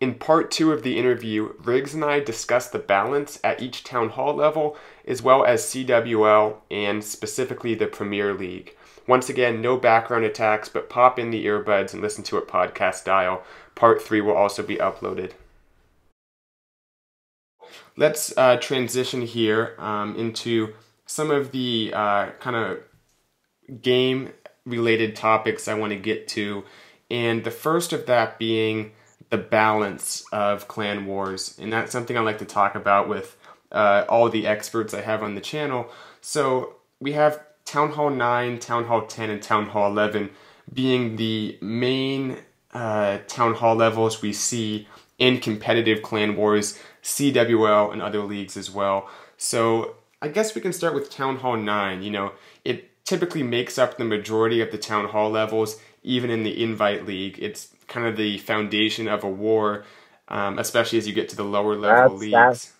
In part two of the interview, Riggs and I discussed the balance at each town hall level, as well as CWL and specifically the Premier League. Once again, no background attacks, but pop in the earbuds and listen to it podcast style. Part three will also be uploaded. Let's transition here into some of the kind of game-related topics I want to get to, and the first of that being the balance of clan wars, and that's something I like to talk about with all the experts I have on the channel. So we have Town Hall 9, Town Hall 10, and Town Hall 11 being the main Town Hall levels we see in competitive clan wars, CWL, and other leagues as well. So I guess we can start with Town Hall 9. You know, it typically makes up the majority of the Town Hall levels, even in the Invite League. It's kind of the foundation of a war, especially as you get to the lower level leagues.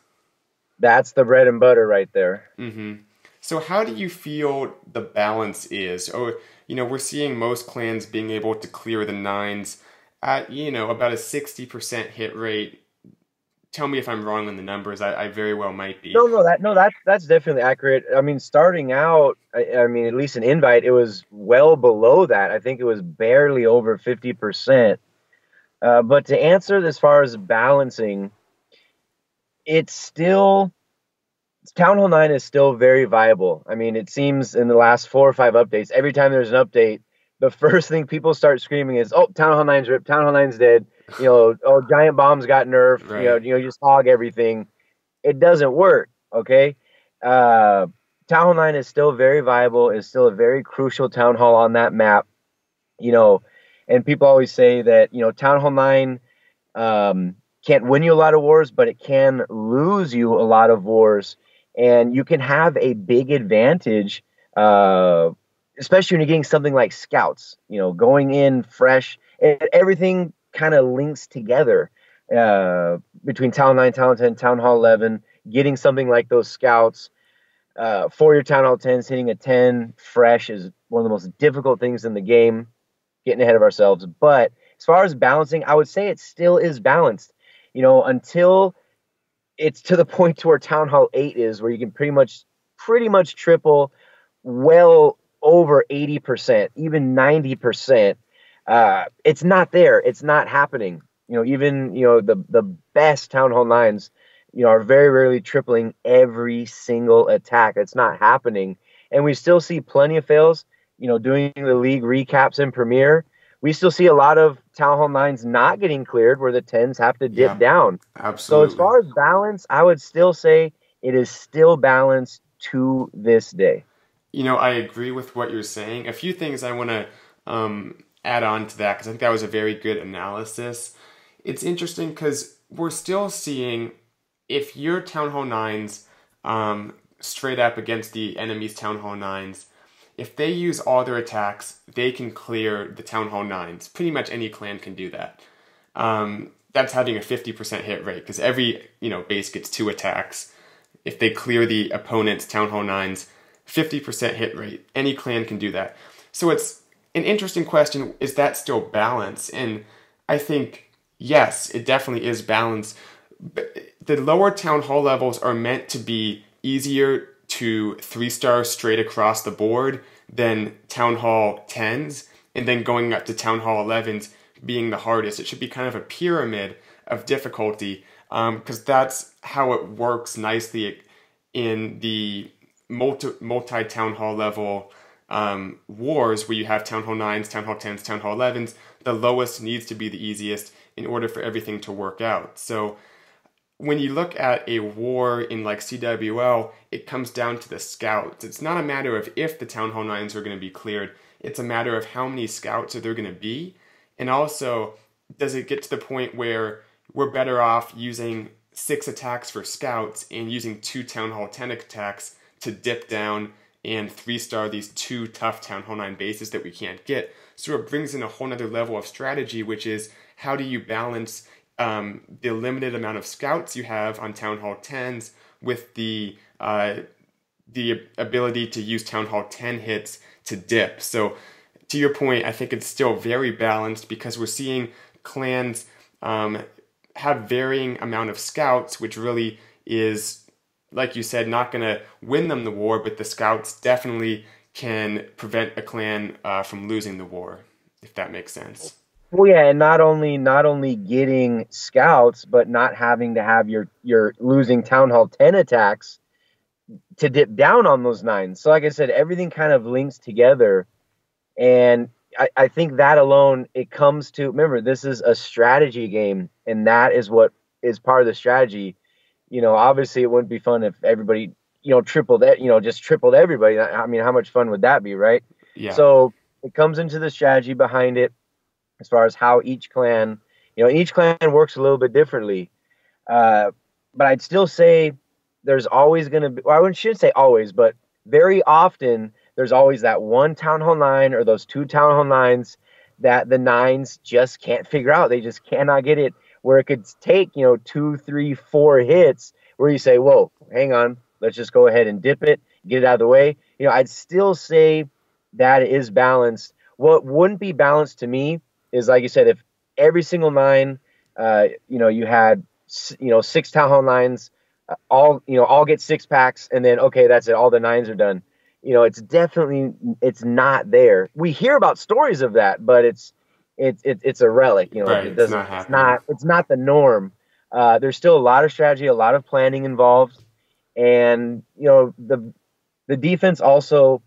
That's the bread and butter right there. Mm-hmm. So how do you feel the balance is? Oh, you know, we're seeing most clans being able to clear the nines at, you know, about a 60% hit rate. Tell me if I'm wrong on the numbers. I very well might be. No, that's definitely accurate. I mean, starting out, I mean, at least an invite, it was well below that. I think it was barely over 50%. But to answer as far as balancing, it's still, Town Hall 9 is still very viable. I mean, it seems in the last 4 or 5 updates, every time there's an update, the first thing people start screaming is, oh, Town Hall 9's ripped, Town Hall 9's dead, you know, oh, Giant Bomb's got nerfed, right. You know, just hog everything. It doesn't work, okay? Town Hall 9 is still very viable, it's still a very crucial Town Hall on that map, you know, and people always say that, you know, Town Hall 9 can't win you a lot of wars, but it can lose you a lot of wars, and you can have a big advantage, especially when you're getting something like scouts, you know, going in fresh, and everything kind of links together between Town 9, Town 10, Town Hall 11, getting something like those scouts for your Town Hall 10s, hitting a 10 fresh is one of the most difficult things in the game, getting ahead of ourselves. But as far as balancing, I would say it still is balanced, you know, until it's to the point to where Town Hall 8 is, where you can pretty much triple well over 80%, even 90%. It's not there. It's not happening. You know, even, you know, the best Town Hall 9s, you know, are very rarely tripling every single attack. It's not happening. And we still see plenty of fails, you know, doing the league recaps in Premier. We still see a lot of Town Hall 9s not getting cleared where the 10s have to dip down. Absolutely. So as far as balance, I would still say it is still balanced to this day. You know, I agree with what you're saying. A few things I want to add on to that, because I think that was a very good analysis. It's interesting because we're still seeing, if your Town Hall 9s straight up against the enemy's Town Hall 9s, if they use all their attacks, they can clear the Town Hall 9s. Pretty much any clan can do that. That's having a 50% hit rate, because every, you know, base gets 2 attacks. If they clear the opponent's Town Hall 9s, 50% hit rate. Any clan can do that. So it's an interesting question, is that still balance? And I think, yes, it definitely is balance. But the lower Town Hall levels are meant to be easier to 3-star straight across the board than Town Hall 10s, and then going up to Town Hall 11s being the hardest. It should be kind of a pyramid of difficulty, because that's how it works nicely in the multi-Town Hall level wars, where you have Town Hall 9s, Town Hall 10s, Town Hall 11s. The lowest needs to be the easiest in order for everything to work out. So when you look at a war in like CWL, it comes down to the scouts. It's not a matter of if the Town Hall 9s are going to be cleared. It's a matter of how many scouts are there going to be. And also, does it get to the point where we're better off using 6 attacks for scouts and using 2 Town Hall 10 attacks to dip down and 3-star these 2 tough Town Hall 9 bases that we can't get? So it brings in a whole nother level of strategy, which is how do you balance the limited amount of scouts you have on Town Hall 10s with the ability to use Town Hall 10 hits to dip. So to your point, I think it's still very balanced, because we're seeing clans have varying amount of scouts, which really is, like you said, not going to win them the war, but the scouts definitely can prevent a clan from losing the war, if that makes sense. Well, yeah, and not only getting scouts, but not having to have your losing Town Hall 10 attacks to dip down on those 9s. So like I said, everything kind of links together, and I think that alone, it comes to, remember, this is a strategy game, and that is what is part of the strategy. You know, obviously it wouldn't be fun if everybody, you know, just tripled everybody. I mean, how much fun would that be, right? Yeah. So it comes into the strategy behind it as far as how each clan, you know, each clan works a little bit differently. But I'd still say there's always going to be, well, I shouldn't say always, but very often there's always that one Town Hall 9 or those 2 Town Hall 9s that the 9s just can't figure out. They just cannot get it, where it could take, you know, 2, 3, 4 hits where you say, whoa, hang on, let's just go ahead and dip it, get it out of the way. You know, I'd still say that it is balanced. What wouldn't be balanced to me is, like you said, if every single 9, you know, you had, you know, 6 Town Hall 9s, all, you know, all get 6 packs, and then, okay, that's it, all the 9s are done. You know, it's definitely, it's not there. We hear about stories of that, but it's a relic, you know, right, it's not the norm. There's still a lot of strategy, a lot of planning involved. And, you know, the defense also,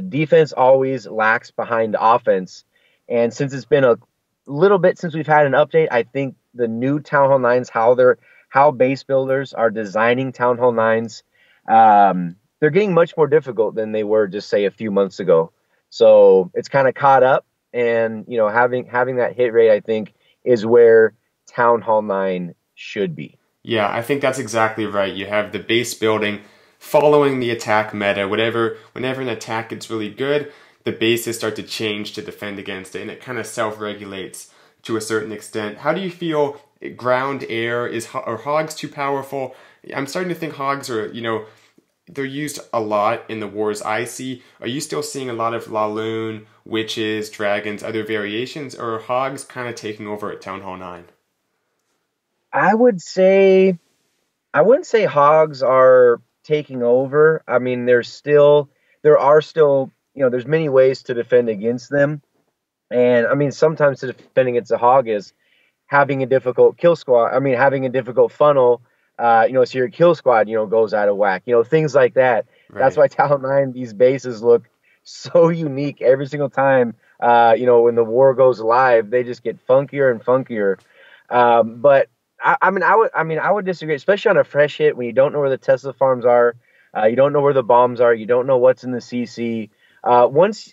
defense always lacks behind offense. And since it's been a little bit since we've had an update, I think the new Town Hall 9s, how base builders are designing Town Hall 9s, they're getting much more difficult than they were just, say, a few months ago. So it's kind of caught up. And, you know, having that hit rate, I think, is where Town Hall 9 should be. Yeah, I think that's exactly right. You have the base building following the attack meta. Whenever an attack gets really good, the bases start to change to defend against it, and it kind of self-regulates to a certain extent. How do you feel ground air? Are hogs too powerful? I'm starting to think hogs are, you know, they're used a lot in the wars I see. Are you still seeing a lot of Laloon, Witches, Dragons, other variations, or are hogs kind of taking over at Town Hall 9? I wouldn't say hogs are taking over. I mean, there are still, you know, there's many ways to defend against them. And I mean, sometimes to defend against a hog is having a difficult kill squad. I mean, having a difficult funnel. You know, so your kill squad, you know, goes out of whack, you know, things like that. Right. That's why Town 9, these bases look so unique every single time, you know, when the war goes live, they just get funkier and funkier. But I would disagree, especially on a fresh hit when you don't know where the Tesla farms are, you don't know where the bombs are, you don't know what's in the CC. Once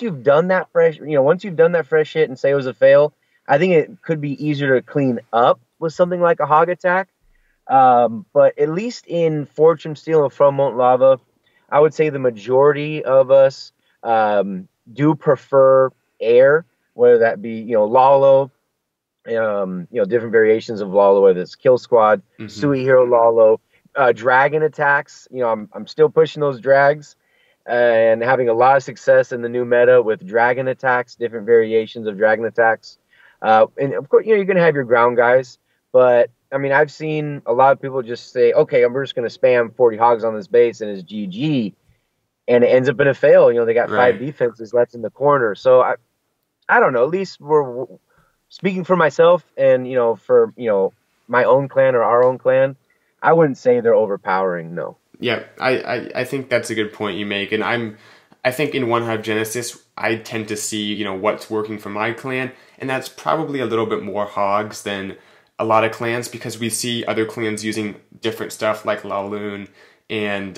you've done that fresh, you know, once you've done that fresh hit and say it was a fail, I think it could be easier to clean up with something like a hog attack. But at least in Fortune Steel and From Molten Lava, I would say the majority of us do prefer air, whether that be, you know, Lalo, you know, different variations of Lalo, whether it's Kill Squad, Sui Hero Lalo, Dragon attacks. You know, I'm still pushing those drags and having a lot of success in the new meta with Dragon attacks, different variations of Dragon attacks. And of course, you know, you're going to have your ground guys, but I mean, I've seen a lot of people just say, okay, I'm just going to spam 40 hogs on this base and it's GG, and it ends up in a fail. You know, they got right. 5 defenses left in the corner. So I don't know, at least we're speaking for myself and, you know, for, you know, my own clan or our own clan, I wouldn't say they're overpowering. No. Yeah. I think that's a good point you make. And I think in One Hive Genesis, I tend to see, you know, what's working for my clan. And that's probably a little bit more hogs than a lot of clans, because we see other clans using different stuff like Laloon and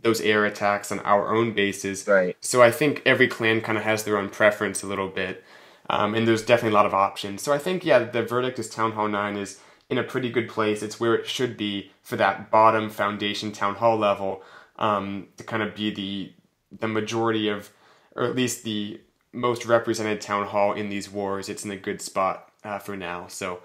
those air attacks on our own bases. Right. So I think every clan kind of has their own preference a little bit, and there's definitely a lot of options. So I think, yeah, the verdict is Town Hall 9 is in a pretty good place. It's where it should be for that bottom foundation Town Hall level, to kind of be the majority of, or at least the most represented Town Hall in these wars. It's in a good spot for now. So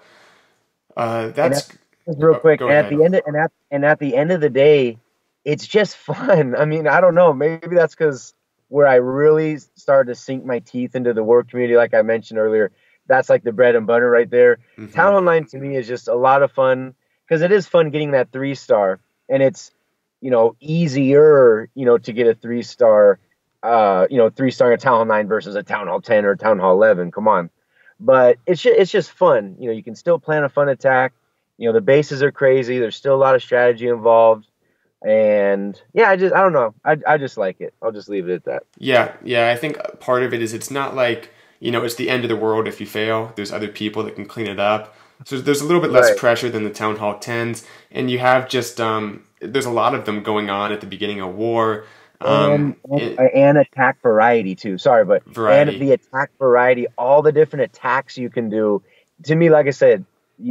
that's real quick. At the end of the day, it's just fun. I mean, I don't know. Maybe that's because where I really started to sink my teeth into the war community, like I mentioned earlier, that's like the bread and butter right there. Mm-hmm. Town Online to me is just a lot of fun because it is fun getting that 3-star, and it's, you know, easier, you know, to get a 3-star, you know, 3-star at Town Hall 9 versus a Town Hall 10 or Town Hall 11. Come on. But it's just fun. You know, you can still plan a fun attack. You know, the bases are crazy. There's still a lot of strategy involved. And yeah, I don't know. I just like it. I'll just leave it at that. Yeah. Yeah. I think part of it is it's not like, you know, it's the end of the world if you fail. There's other people that can clean it up. So there's a little bit less pressure than the Town Hall 10s. And you have just, there's a lot of them going on at the beginning of war. And attack variety too. Sorry, but variety. And the attack variety, all the different attacks you can do. To me, like I said,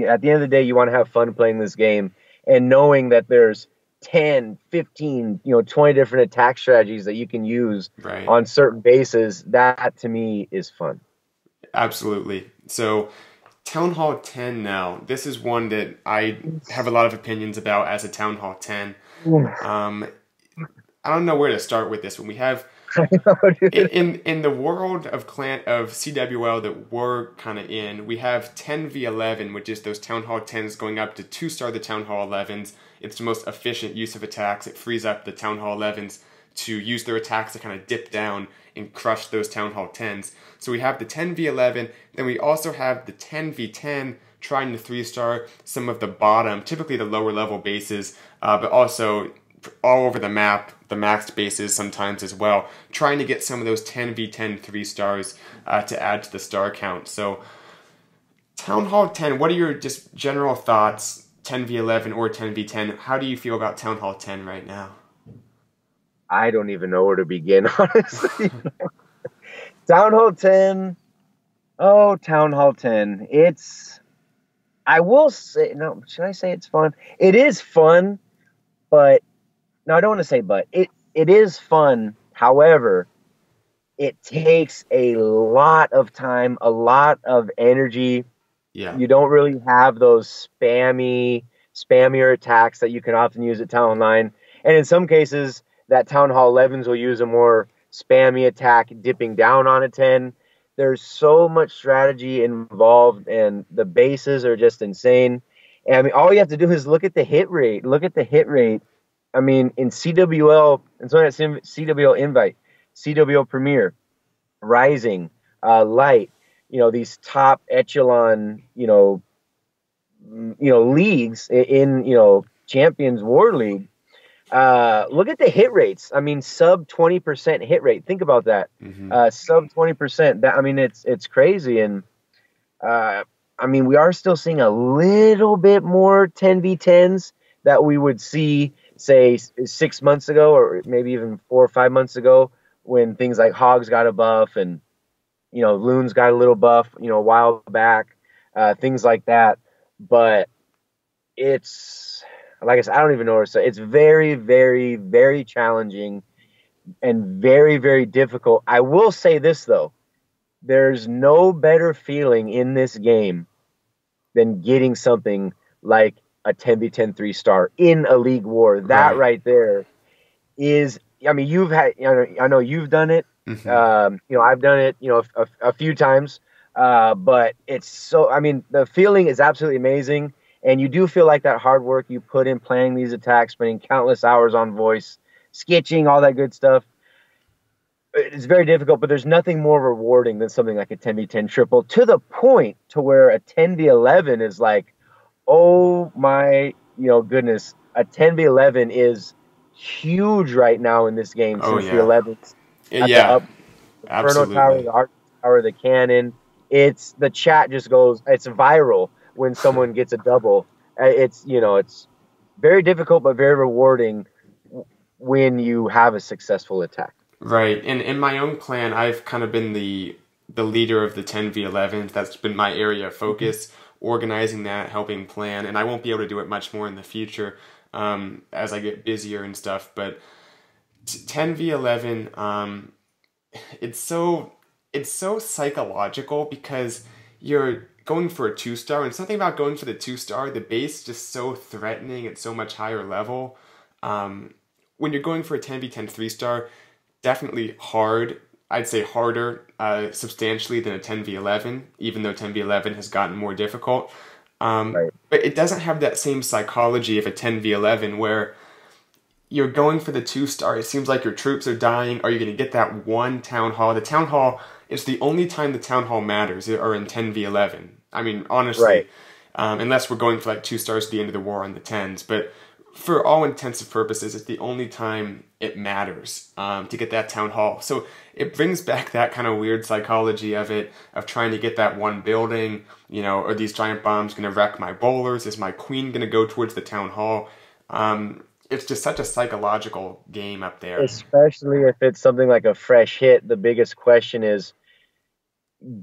at the end of the day, you want to have fun playing this game and knowing that there's 10, 15, you know, 20 different attack strategies that you can use on certain bases. That to me is fun. Absolutely. So Town Hall 10 now, this is one that I have a lot of opinions about as a Town Hall 10. I don't know where to start with this one. We have in the world of CWL that we're kind of in, we have 10v11, which is those Town Hall 10s going up to 2-star the Town Hall 11s. It's the most efficient use of attacks. It frees up the Town Hall 11s to use their attacks to kind of dip down and crush those Town Hall 10s. So we have the 10v11, then we also have the 10v10 trying to 3-star some of the bottom, typically the lower level bases, but also all over the map, the maxed bases sometimes as well, trying to get some of those 10v10 3-stars to add to the star count. So Town Hall 10, what are your just general thoughts, 10v11 or 10v10? How do you feel about Town Hall 10 right now? I don't even know where to begin, honestly. Town Hall 10. Oh, Town Hall 10. It's, I will say, no, should I say it's fun? It is fun, but, no, I don't want to say but. It is fun. However, it takes a lot of time, a lot of energy. Yeah. You don't really have those spammier attacks that you can often use at Town Hall 9. And in some cases, that Town Hall 11s will use a more spammy attack, dipping down on a 10. There's so much strategy involved, and the bases are just insane. And I mean, all you have to do is look at the hit rate. Look at the hit rate. I mean, in CWL, and so that's CWL Invite, CWL Premier, Rising, Light, you know, these top echelon, you know, leagues in, you know, Champions War League. Look at the hit rates. I mean, sub 20% hit rate. Think about that. Mm-hmm. Sub 20%. That, I mean, it's crazy. And I mean, we are still seeing a little bit more 10v10s that we would see, say, 6 months ago, or maybe even 4 or 5 months ago, when things like Hogs got a buff and, you know, Loons got a little buff, you know, a while back, things like that. But it's, like I said, I don't even know where to say. It's very, very, very challenging and very, very difficult. I will say this, though. There's no better feeling in this game than getting something like a 10v10 3-star in a league war. That right there is, I mean, you've had, I know you've done it. Mm-hmm. You know, I've done it, you know, a few times. But it's so, I mean, the feeling is absolutely amazing. And you do feel like that hard work you put in planning these attacks, spending countless hours on voice, sketching, all that good stuff. It's very difficult, but there's nothing more rewarding than something like a 10v10 triple, to the point to where a 10v11 is like, oh my, you know, goodness. A 10v11 is huge right now in this game. Oh, since the 11th. Yeah, the Inferno Tower, the Art Tower, the Cannon. It's, the chat just goes, it's viral when someone gets a double. It's, you know, it's very difficult, but very rewarding when you have a successful attack. Right. And in my own clan, I've kind of been the leader of the 10v11. That's been my area of focus, organizing that, helping plan. And I won't be able to do it much more in the future as I get busier and stuff. But 10v11, it's so psychological, because you're going for a 2-star, and something about going for the 2-star, the base is just so threatening at so much higher level. When you're going for a 10v10 3-star, definitely hard I'd say harder substantially than a 10v11, even though 10v11 has gotten more difficult. Right. But it doesn't have that same psychology of a 10v11 where you're going for the 2-star. It seems like your troops are dying. Are you going to get that one Town Hall? The Town Hall, it's the only time the Town Hall matters, or in 10v11. I mean, honestly, right. Unless we're going for like 2 stars at the end of the war on the 10s. But for all intents and purposes, it's the only time it matters to get that Town Hall. So it brings back that kind of weird psychology of it, of trying to get that one building, you know, are these giant bombs going to wreck my bowlers? Is my queen going to go towards the Town Hall? It's just such a psychological game up there. Especially if it's something like a fresh hit, the biggest question is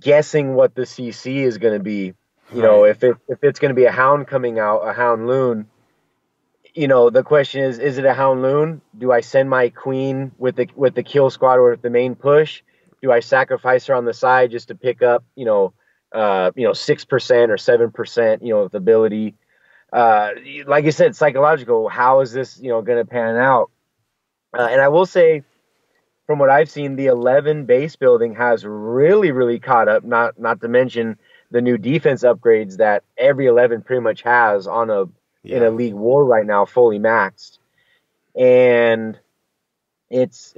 guessing what the CC is going to be. You know, if it's going to be a Hound coming out, a Hound Loon, you know, the question is it a Hound Loon? Do I send my queen with the kill squad or with the main push? Do I sacrifice her on the side just to pick up, you know, 6% or 7%, you know, with ability? Like you said, psychological, how is this, you know, going to pan out? And I will say, from what I've seen, the 11 base building has really, really caught up, not to mention the new defense upgrades that every 11 pretty much has on a, in a league war right now, fully maxed. And it's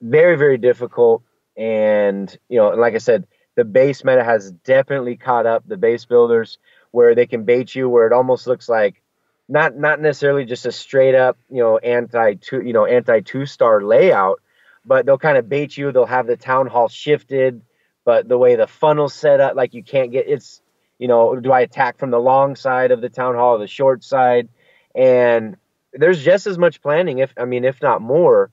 very, very difficult. And, you know, like I said, the base meta has definitely caught up, the base builders, where they can bait you, where it almost looks like not necessarily just a straight up, you know, anti two-star layout, but they'll kind of bait you. They'll have the Town Hall shifted, but the way the funnel's set up, like you can't get, it's, you know, do I attack from the long side of the Town Hall or the short side? And there's just as much planning, if not more.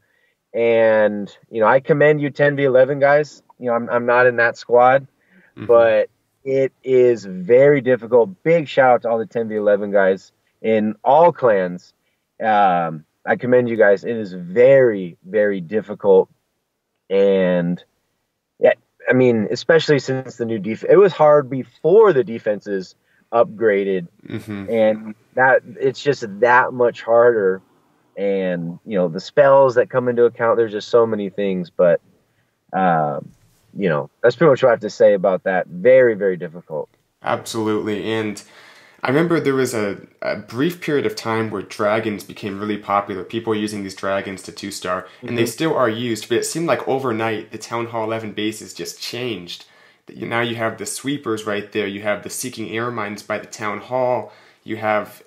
And, you know, I commend you 10v11 guys. You know, I'm not in that squad, but it is very difficult. Big shout out to all the 10v11 guys in all clans. I commend you guys. It is very, very difficult. And yeah, I mean, especially since the new defense, it was hard before the defenses upgraded, and that it's just that much harder. And you know, the spells that come into account, there's just so many things, but, you know, that's pretty much what I have to say about that. Very, very difficult. Absolutely. And I remember there was a brief period of time where dragons became really popular. People were using these dragons to 2-star, and they still are used, but it seemed like overnight the Town Hall 11 bases just changed. Now you have the sweepers right there. You have the Seeking Air Mines by the Town Hall. You have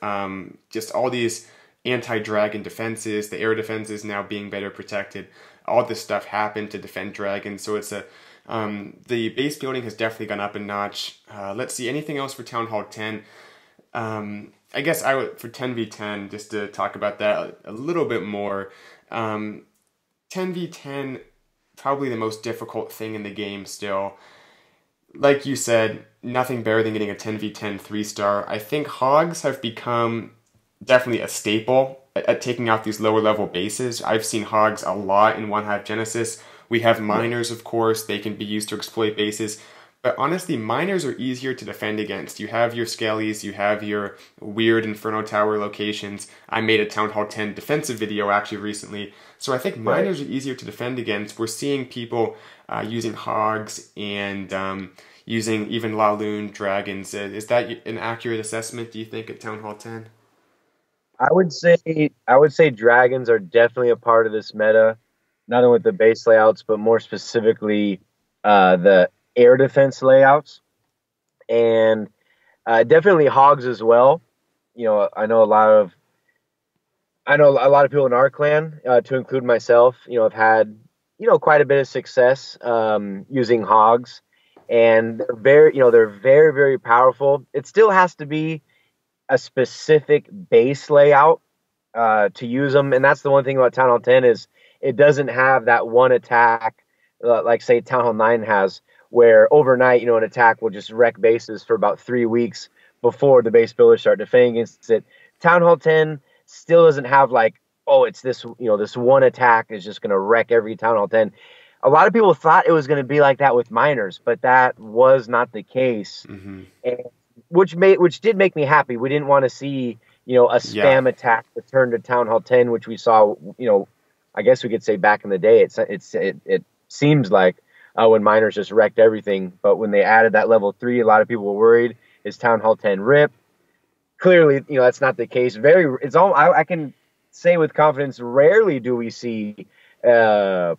just all these anti-dragon defenses, the air defenses now being better protected. All this stuff happened to defend dragons, so it's a the base building has definitely gone up a notch. Let's see, anything else for Town Hall 10? I guess I would, for 10v10, just to talk about that a little bit more, 10v10, probably the most difficult thing in the game still. Like you said, nothing better than getting a 10v10 3-star. I think Hogs have become definitely a staple at taking out these lower level bases. I've seen Hogs a lot in One Hive Genesis. We have Miners, of course. They can be used to exploit bases. But honestly, Miners are easier to defend against. You have your Skellies, you have your weird Inferno Tower locations. I made a Town Hall 10 defensive video actually recently. So I think Miners are easier to defend against. We're seeing people using Hogs and using even Laloon dragons. Is that an accurate assessment, do you think, at Town Hall 10? I would say dragons are definitely a part of this meta, not only with the base layouts, but more specifically the air defense layouts, and definitely Hogs as well. You know, I know a lot of people in our clan, to include myself, you know, have had, you know, quite a bit of success using Hogs, and they're very, very powerful. It still has to be a specific base layout to use them, and that's the one thing about Town Hall 10 is it doesn't have that one attack like say Town Hall 9 has, where overnight, you know, an attack will just wreck bases for about 3 weeks before the base builders start defending against it. Town Hall 10 still doesn't have like, oh, it's this, you know, this one attack is just going to wreck every Town Hall 10. A lot of people thought it was going to be like that with Miners, but that was not the case. Which did make me happy. We didn't want to see, you know, a spam attack return to Town Hall 10, which we saw, you know, I guess we could say back in the day, it seems like when Miners just wrecked everything. But when they added that level 3, a lot of people were worried, is Town Hall 10 RIP? Clearly, you know, that's not the case. It's all I can say with confidence, rarely do we see and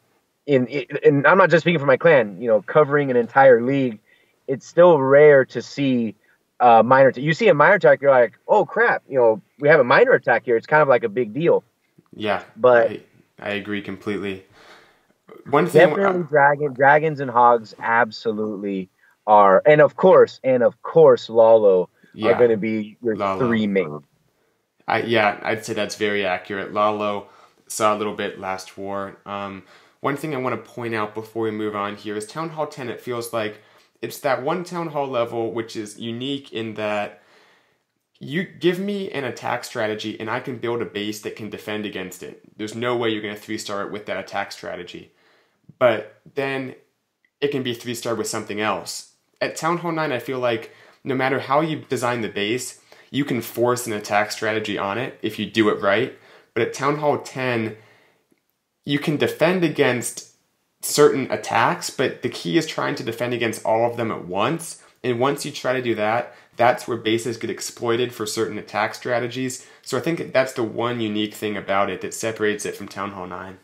I'm not just speaking for my clan, you know, covering an entire league, it's still rare to see a minor attack. You see a minor attack, you're like, oh crap, you know, we have a minor attack here. It's kind of like a big deal. Yeah, but I agree completely. One thing, definitely dragons and hogs absolutely are, and of course Lalo are going to be your Lalo. Three main. Yeah, I'd say that's very accurate. Lalo saw a little bit last war. One thing I want to point out before we move on here is Town Hall 10, it feels like it's that one Town Hall level which is unique in that you give me an attack strategy and I can build a base that can defend against it. There's no way you're going to 3-star it with that attack strategy. But then it can be 3-star with something else. At Town Hall 9, I feel like no matter how you design the base, you can force an attack strategy on it if you do it right. But at Town Hall 10, you can defend against certain attacks, but the key is trying to defend against all of them at once. And once you try to do that, that's where bases get exploited for certain attack strategies. So I think that's the one unique thing about it that separates it from Town Hall 9.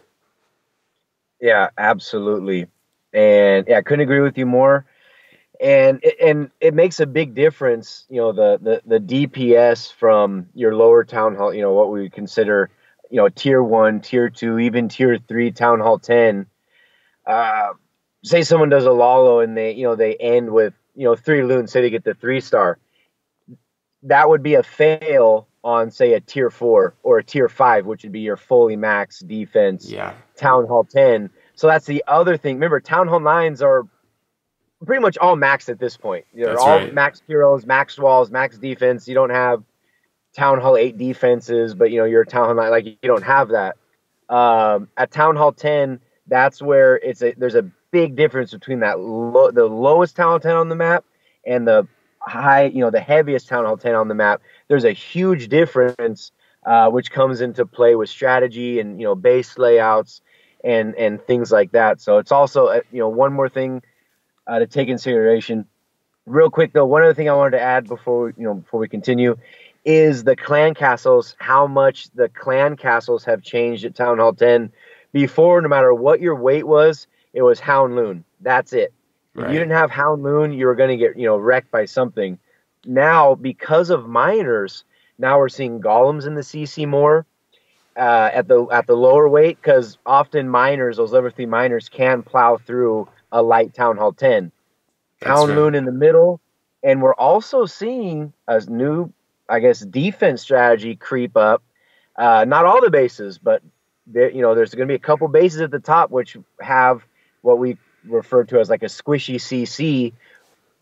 Yeah, absolutely. And yeah, I couldn't agree with you more. And it makes a big difference, you know, the DPS from your lower Town Hall, you know, what we would consider, you know, tier 1, tier 2, even tier 3 Town Hall 10. Say someone does a Lalo and they, you know, they end with, you know, 3 Loon, say they get the 3-star. That would be a fail on, say, a tier 4 or a tier 5, which would be your fully max defense Town Hall 10. So that's the other thing. Remember, Town Hall 9s are pretty much all maxed at this point. They're all max heroes, max walls, max defense. You don't have Town Hall 8 defenses, but you know, you're a Town Hall 9, like you don't have that. At Town Hall 10, that's where there's a big difference between that the lowest Town Hall 10 on the map and the high, you know, the heaviest Town Hall 10 on the map. There's a huge difference, which comes into play with strategy and, you know, base layouts and things like that. So it's also, you know, one more thing to take into consideration. Real quick though, one other thing I wanted to add before we continue is the clan castles, how much the clan castles have changed at Town Hall 10. Before, no matter what your weight was, it was Hound Loon. That's it. Right. If you didn't have Hound Loon, you were going to get, you know, wrecked by something. Now, because of miners, now we're seeing Golems in the CC more at the lower weight, because often miners, those level 3 miners, can plow through a light Town Hall 10. Hound Loon in the middle, and we're also seeing a new, I guess, defense strategy creep up. Not all the bases, but there, you know, there's going to be a couple bases at the top which have what we refer to as like a squishy CC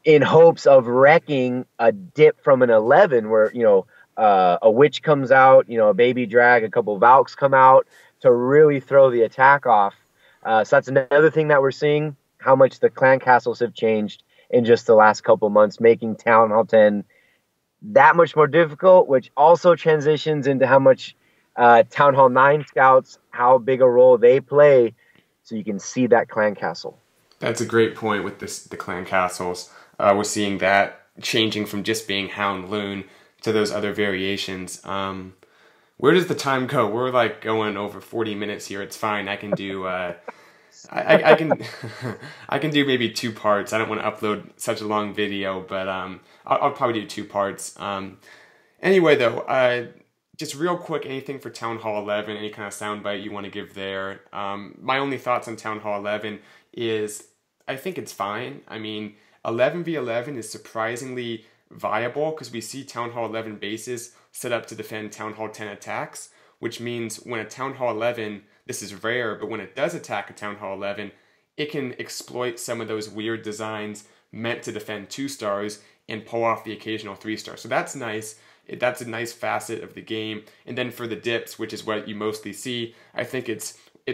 in hopes of wrecking a dip from an 11 where, you know, a Witch comes out, you know, a Baby Dragon, a couple Valks come out to really throw the attack off. So that's another thing that we're seeing, how much the clan castles have changed in just the last couple months, making Town Hall 10 that much more difficult, which also transitions into how much Town Hall 9 scouts, how big a role they play, so you can see that clan castle. That's a great point with the clan castles. We're seeing that changing from just being Hound Loon to those other variations. Where does the time go? We're like going over 40 minutes here. It's fine. I can do I can I can do maybe 2 parts. I don't want to upload such a long video, but I'll probably do 2 parts. Anyway, though, just real quick, anything for Town Hall 11, any kind of soundbite you want to give there. My only thoughts on Town Hall 11 is I think it's fine. I mean, 11v11 is surprisingly viable because we see Town Hall 11 bases set up to defend Town Hall 10 attacks, which means when a Town Hall 11, this is rare, but when it does attack a Town Hall 11, it can exploit some of those weird designs meant to defend 2-stars and pull off the occasional 3-star. So that's nice. That's a nice facet of the game. And then for the dips, which is what you mostly see, I think it's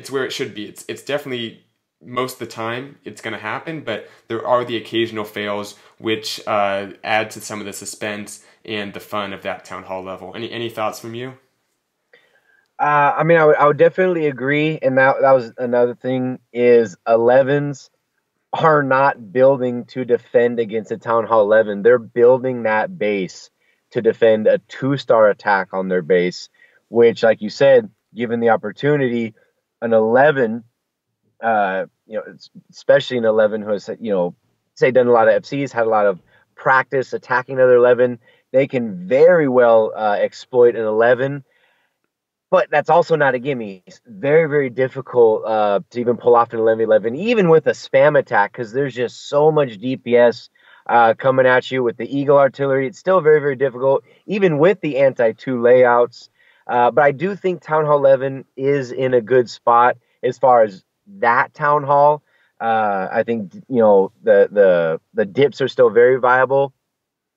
where it should be. It's definitely, most of the time, it's going to happen, but there are the occasional fails, which add to some of the suspense and the fun of that Town Hall level. Any thoughts from you? I mean, I would definitely agree, and that was another thing is 11s are not building to defend against a Town Hall 11. They're building that base to defend a 2-star attack on their base, which, like you said, given the opportunity, an 11, you know, especially an 11 who has, you know, say done a lot of FCs, had a lot of practice attacking another 11, they can very well exploit an 11. But that's also not a gimme. It's very, very difficult to even pull off an 11-11, even with a spam attack, because there's just so much DPS coming at you with the Eagle Artillery. It's still very, very difficult, even with the anti-2 layouts. But I do think Town Hall 11 is in a good spot as far as that Town Hall. I think, you know, the dips are still very viable.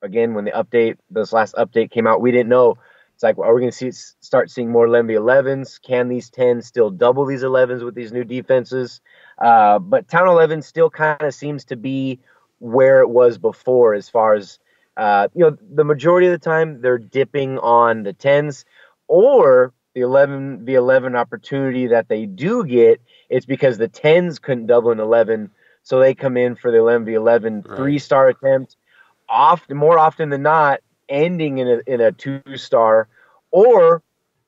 Again, when the update, this last update came out, we didn't know. It's like, well, are we going to start seeing more Lenby 11s? Can these 10s still double these 11s with these new defenses? But Town 11 still kind of seems to be where it was before as far as, you know, the majority of the time they're dipping on the 10s, or the 11v11 opportunity that they do get. It's because the 10s couldn't double an 11, so they come in for the 11v11 right. 3-star attempt. Often, more often than not, ending in a 2-star or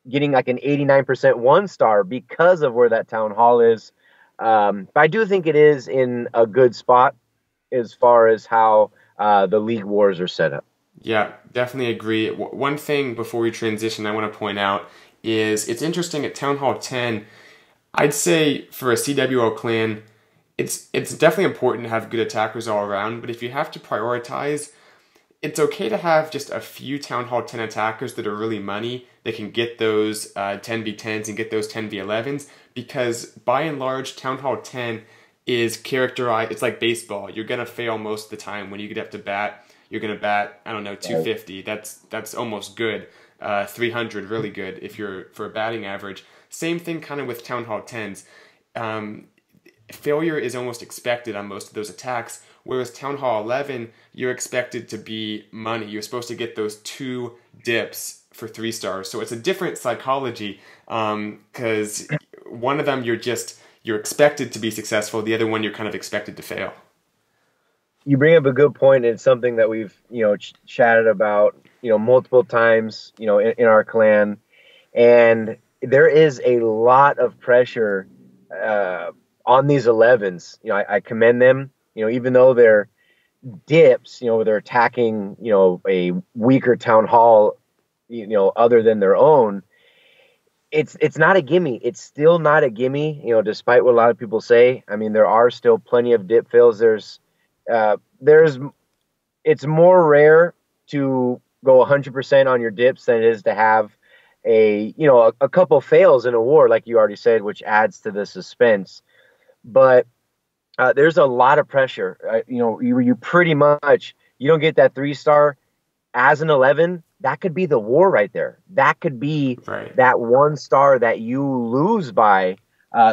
getting like an 89% 1-star because of where that Town Hall is. But I do think it is in a good spot as far as how the league wars are set up. Yeah, definitely agree. One thing before we transition I want to point out is it's interesting at Town Hall 10, I'd say for a CWL clan, it's definitely important to have good attackers all around, but if you have to prioritize, it's okay to have just a few Town Hall 10 attackers that are really money, that can get those 10v10s and get those 10v11s, because by and large, Town Hall 10 is characterized, it's like baseball. You're going to fail most of the time. When you get up to bat, you're going to bat, I don't know, 250. That's almost good. 300, really good if you're for a batting average. Same thing kind of with Town Hall 10s. Failure is almost expected on most of those attacks, whereas Town Hall 11, you're expected to be money. You're supposed to get those 2 dips for 3 stars. So it's a different psychology, because one of them you're expected to be successful. The other one you're kind of expected to fail. You bring up a good point. It's something that we've chatted about multiple times in our clan, and there is a lot of pressure on these 11s. I commend them. Even though they're dips, they're attacking, a weaker Town Hall, other than their own, it's not a gimme. It's still not a gimme, despite what a lot of people say. I mean, there are still plenty of dip fails. It's more rare to go 100% on your dips than it is to have a couple fails in a war, like you already said, which adds to the suspense. But there's a lot of pressure. You pretty much, you don't get that 3-star as an 11, that could be the war right there. That could be right. That 1-star that you lose by.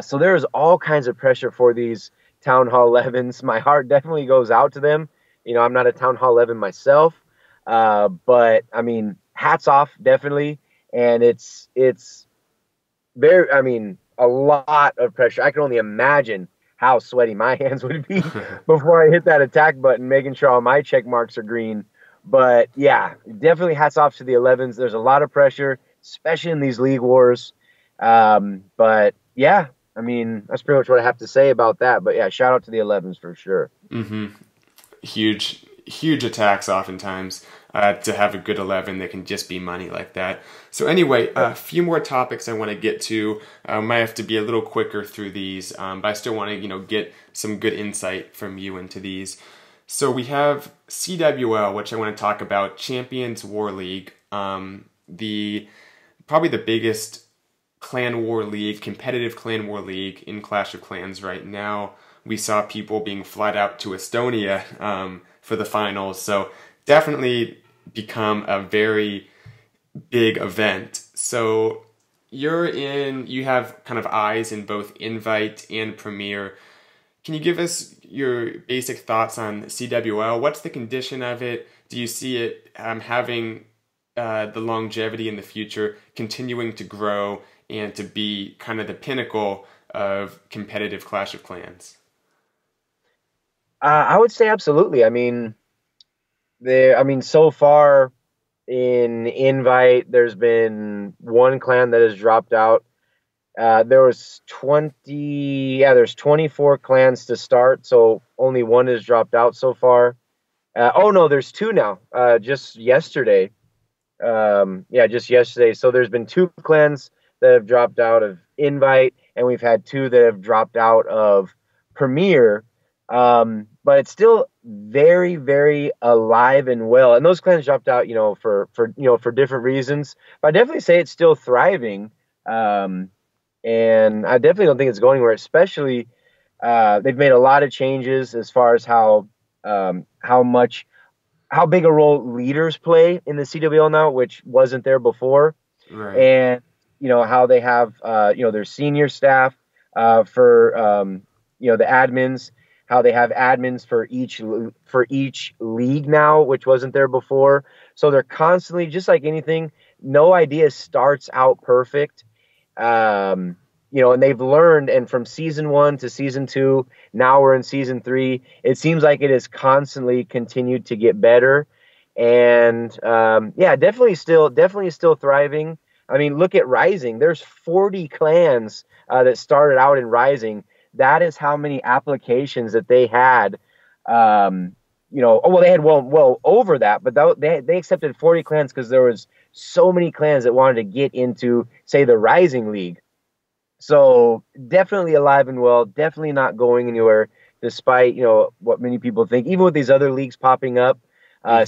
So there is all kinds of pressure for these Town Hall 11s. My heart definitely goes out to them. I'm not a Town Hall 11 myself, but I mean, hats off definitely. And it's very, a lot of pressure. I can only imagine how sweaty my hands would be before I hit that attack button, making sure all my check marks are green. But yeah, definitely hats off to the 11s. There's a lot of pressure, especially in these league wars. But yeah, that's pretty much what I have to say about that. But yeah, shout out to the 11s for sure. Mm-hmm. Huge, huge attacks oftentimes. To have a good 11 that can just be money like that. So anyway, a few more topics I want to get to. I might have to be a little quicker through these, but I still want to get some good insight from you into these. So we have CWL, which I want to talk about, Champions War League, probably the biggest clan war league, competitive clan war league in Clash of Clans right now. We saw people being flied out to Estonia for the finals, so definitely become a very big event. So you have kind of eyes in both Invite and Premier. Can you give us your basic thoughts on CWL? What's the condition of it? Do you see it having the longevity in the future, continuing to grow and to be kind of the pinnacle of competitive Clash of Clans? I would say absolutely. I mean, so far in Invite, there's been one clan that has dropped out. There's 24 clans to start, so only one has dropped out so far. Oh no, there's two now. Just yesterday. Just yesterday. So there's been two clans that have dropped out of Invite, and we've had two that have dropped out of Premier. But it's still very, very alive and well. And those clans dropped out, for different reasons. But I definitely say it's still thriving. And I definitely don't think it's going anywhere. Especially, they've made a lot of changes as far as how big a role leaders play in the CWL now, which wasn't there before. Right. And, how they have, their senior staff the admins, how they have admins for each league now, which wasn't there before. So they're constantly, just like anything, no idea starts out perfect. And they've learned, and from season 1 to season 2, now we're in season 3, it seems like it has constantly continued to get better. And, definitely still thriving. I mean, look at Rising. There's 40 clans that started out in Rising. That is how many applications that they had. They had well over that, but they accepted 40 clans because there was so many clans that wanted to get into, say, the Rising League. So definitely alive and well, definitely not going anywhere, despite, what many people think, even with these other leagues popping up. A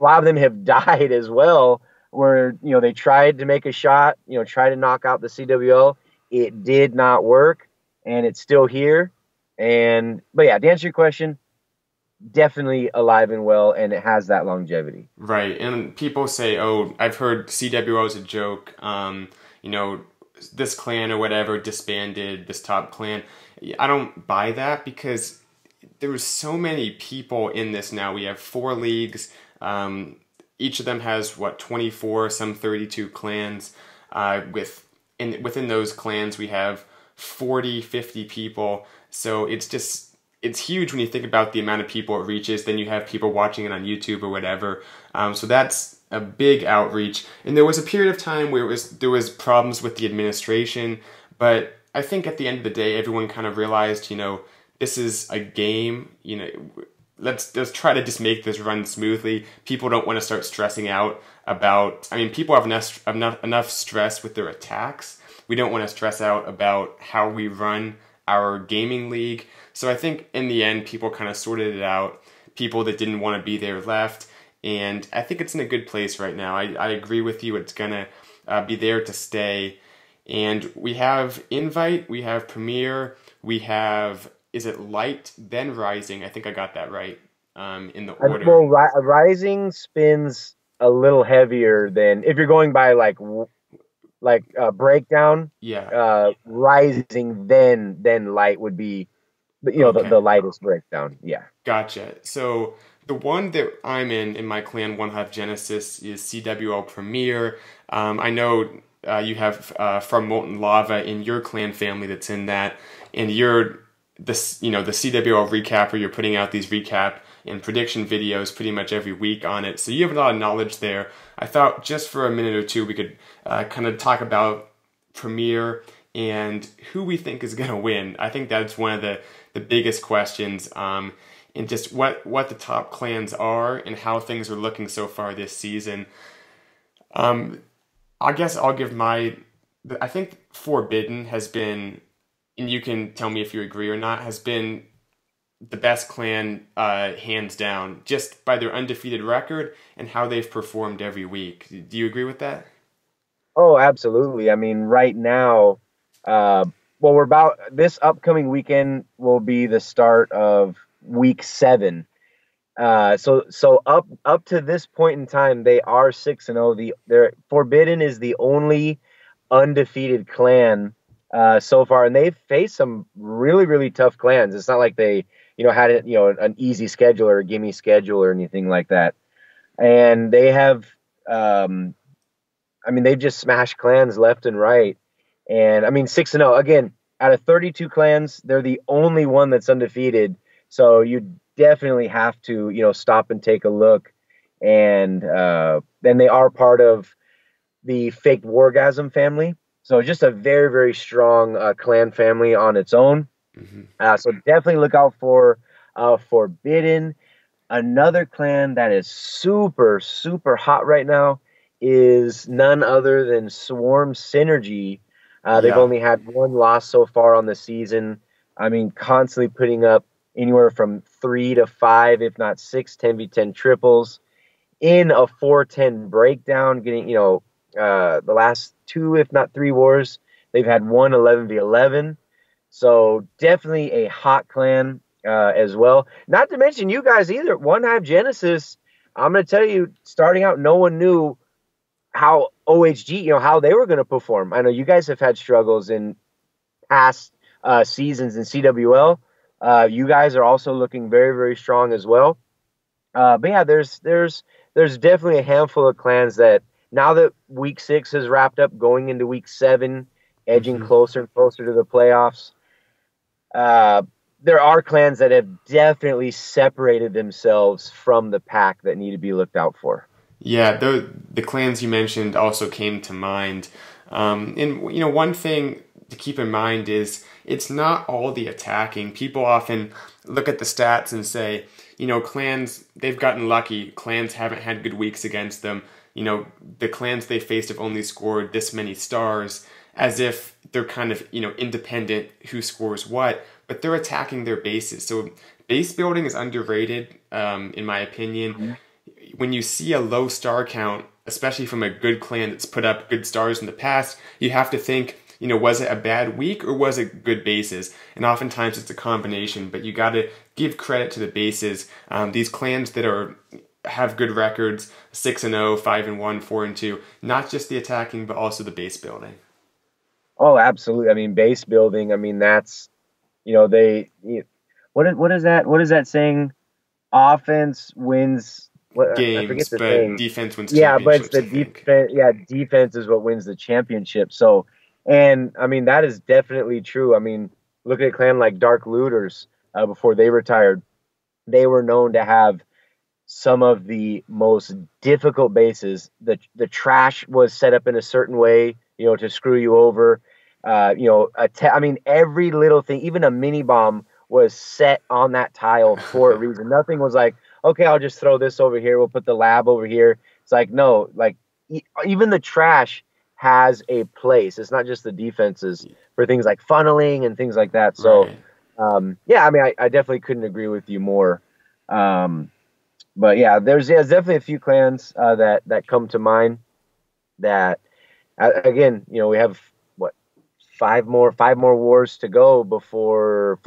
lot of them have died as well, where, they tried to make a shot, try to knock out the CWL. It did not work, and it's still here. But to answer your question, definitely alive and well, and it has that longevity. Right. And people say, oh, I've heard CWO is a joke, this clan or whatever disbanded, this top clan. I don't buy that, because there was so many people in this now. We have 4 leagues. Each of them has, 24, some 32 clans. Within those clans, we have 40, 50 people. So it's huge when you think about the amount of people it reaches. Then you have people watching it on YouTube or whatever. So that's a big outreach. And there was a period of time where there was problems with the administration, but I think at the end of the day, everyone kind of realized, this is a game. Let's try to just make this run smoothly. People don't want to start stressing out about. I mean, people have enough stress with their attacks. We don't want to stress out about how we run our gaming league. So I think in the end, people kind of sorted it out. People that didn't want to be there left. And I think it's in a good place right now. I agree with you. It's going to be there to stay. And we have Invite, we have Premier, we have, is it Light, then Rising? I think I got that right in the order. Well, Rising spins a little heavier than, if you're going by like breakdown. Yeah. Rising, then Light would be, the lightest breakdown. Yeah. Gotcha. So the one that I'm in my clan, One Hive Genesis, is CWL Premier. I know you have From Molten Lava in your clan family that's in that, and you're the CWL recapper. You're putting out these recap and prediction videos pretty much every week on it, so you have a lot of knowledge there. I thought just for a minute or two we could kind of talk about Premier and who we think is going to win. I think that's one of the biggest questions. And just what the top clans are and how things are looking so far this season. I guess I'll give I think Forbidden has been, and you can tell me if you agree or not, has been the best clan hands down, just by their undefeated record and how they've performed every week. Do you agree with that? Oh, absolutely. I mean, right now, this upcoming weekend will be the start of week 7. So up to this point in time, they are 6-0. Forbidden is the only undefeated clan so far, and they've faced some really, really tough clans. It's not like they, had an easy schedule or a gimme schedule or anything like that. And they have, they've just smashed clans left and right. And I mean, 6-0 again, out of 32 clans, they're the only one that's undefeated. So you definitely have to, you know, stop and take a look. And then they are part of the Fake Wargasm family. So just a very, very strong clan family on its own. Mm-hmm. So definitely look out for Forbidden. Another clan that is super, super hot right now is none other than Swarm Synergy. They've only had one loss so far on the season. I mean, constantly putting up anywhere from 3 to 5, if not 6, 10v10 triples in a 4-10 breakdown, getting, you know, the last 2, if not 3 wars. They've had one 11v11. So definitely a hot clan as well. Not to mention you guys either. One Hive Genesis, I'm going to tell you, starting out, no one knew how OHG, you know, how they were going to perform. I know you guys have had struggles in past seasons in CWL. You guys are also looking very, very strong as well. But yeah, there's definitely a handful of clans that now that week 6 has wrapped up, going into week 7, edging closer and closer to the playoffs. There are clans that have definitely separated themselves from the pack that need to be looked out for. Yeah, the clans you mentioned also came to mind. And, you know, one thing to keep in mind is it's not all the attacking. People often look at the stats and say, you know, clans, they've gotten lucky. Clans haven't had good weeks against them. You know, the clans they faced have only scored this many stars, as if they're kind of, you know, independent who scores what, but they're attacking their bases. So base building is underrated, in my opinion. Mm-hmm. When you see a low star count, especially from a good clan that's put up good stars in the past, you have to think, you know, was it a bad week or was it good bases? And oftentimes it's a combination, but you got to give credit to the bases. These clans that have good records, 6-0, 5-1, 4-2, not just the attacking, but also the base building. Oh, absolutely. I mean, base building, I mean, that's, you know, what is that saying? Offense wins games, but defense wins championships. Yeah, but it's the defense. Yeah, defense is what wins the championship. So, and I mean, that is definitely true. I mean, look at a clan like Dark Looters before they retired. They were known to have some of the most difficult bases. The trash was set up in a certain way, you know, to screw you over. You know, I mean, every little thing, even a mini bomb was set on that tile for a reason. Nothing was like, okay, I'll just throw this over here. We'll put the lab over here. It's like, no, like even the trash has a place. It's not just the defenses for things like funneling and things like that. So, right. Yeah, I mean, I definitely couldn't agree with you more. But yeah, there's definitely a few clans that come to mind that, again, you know, we have what, four more wars to go before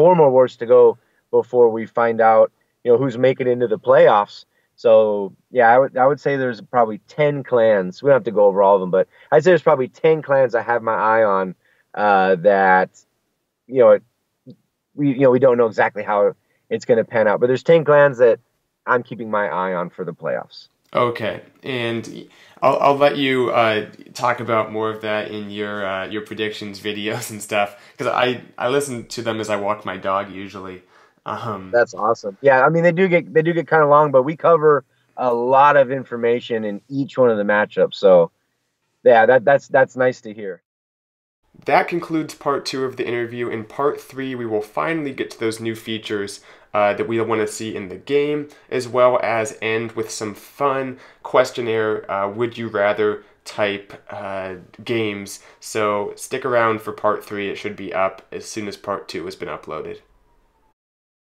we find out, you know, who's making it into the playoffs. So yeah, I would say there's probably 10 clans. We don't have to go over all of them, but I'd say there's probably 10 clans I have my eye on that, you know, we don't know exactly how it's going to pan out, but there's 10 clans that I'm keeping my eye on for the playoffs. Okay, and I'll let you talk about more of that in your predictions videos and stuff, because I listen to them as I walk my dog usually. That's awesome. Yeah, I mean they do get kind of long, but we cover a lot of information in each one of the matchups. So yeah, that's nice to hear. That concludes part 2 of the interview. In part 3, we will finally get to those new features that we want to see in the game, as well as end with some fun questionnaire would you rather type games. So stick around for part 3. It should be up as soon as part 2 has been uploaded.